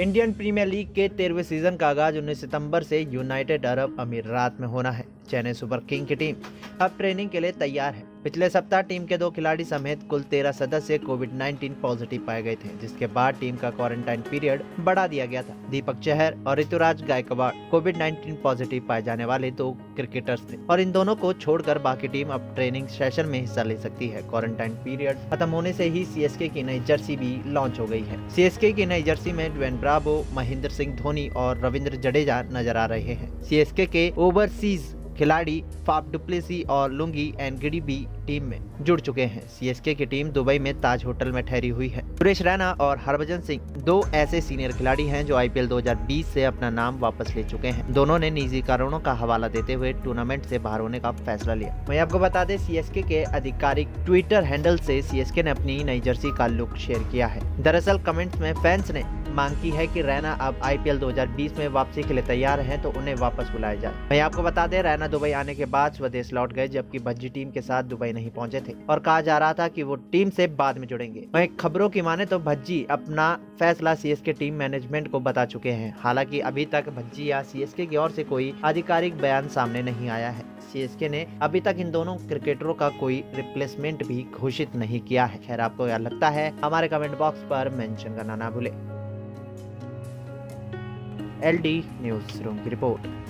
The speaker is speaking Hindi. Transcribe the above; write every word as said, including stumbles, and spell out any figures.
इंडियन प्रीमियर लीग के तेरहवें सीजन का आगाज उन्नीस सितंबर से यूनाइटेड अरब अमीरात में होना है। चेन्नई सुपर किंग की टीम अब ट्रेनिंग के लिए तैयार है। पिछले सप्ताह टीम के दो खिलाड़ी समेत कुल तेरह सदस्य कोविड उन्नीस पॉजिटिव पाए गए थे, जिसके बाद टीम का क्वारंटाइन पीरियड बढ़ा दिया गया था। दीपक चहर और ऋतुराज गायकवाड़ कोविड उन्नीस पॉजिटिव पाए जाने वाले दो क्रिकेटर्स थे और इन दोनों को छोड़कर बाकी टीम अब ट्रेनिंग सेशन में हिस्सा ले सकती है। क्वारंटाइन पीरियड खत्म होने से ही सीएसके की नई जर्सी भी लॉन्च हो गई है। सीएसके की नई जर्सी में ड्वेन ब्रावो, महेंद्र सिंह धोनी और रविंद्र जडेजा नजर आ रहे हैं। सीएसके के ओवरसीज खिलाड़ी फाब डुप्लेसी और लुंगी एंगिडी भी टीम में जुड़ चुके हैं। सीएसके की टीम दुबई में ताज होटल में ठहरी हुई है। सुरेश रैना और हरभजन सिंह दो ऐसे सीनियर खिलाड़ी हैं जो आईपीएल दो हज़ार बीस से अपना नाम वापस ले चुके हैं। दोनों ने निजी कारणों का हवाला देते हुए टूर्नामेंट से बाहर होने का फैसला लिया। वहीं आपको बता दें, सीएसके के आधिकारिक ट्विटर हैंडल से सीएसके ने अपनी नई जर्सी का लुक शेयर किया है। दरअसल कमेंट्स में फैंस ने मांग की है कि रैना अब आईपीएल दो हज़ार बीस में वापसी के लिए तैयार हैं तो उन्हें वापस बुलाया जाए। वहीं आपको बता दें, रैना दुबई आने के बाद स्वदेश लौट गए, जबकि भज्जी टीम के साथ दुबई नहीं पहुंचे थे और कहा जा रहा था कि वो टीम से बाद में जुड़ेंगे। वहीं खबरों की माने तो भज्जी अपना फैसला सीएसके टीम मैनेजमेंट को बता चुके हैं। हालांकि अभी तक भज्जी या सीएसके की ओर से कोई आधिकारिक बयान सामने नहीं आया है। सीएसके ने अभी तक इन दोनों क्रिकेटरों का कोई रिप्लेसमेंट भी घोषित नहीं किया है। खैर, आपको क्या लगता है हमारे कमेंट बॉक्स पर मेंशन करना ना भूले। एलडी न्यूज़ रूम की रिपोर्ट।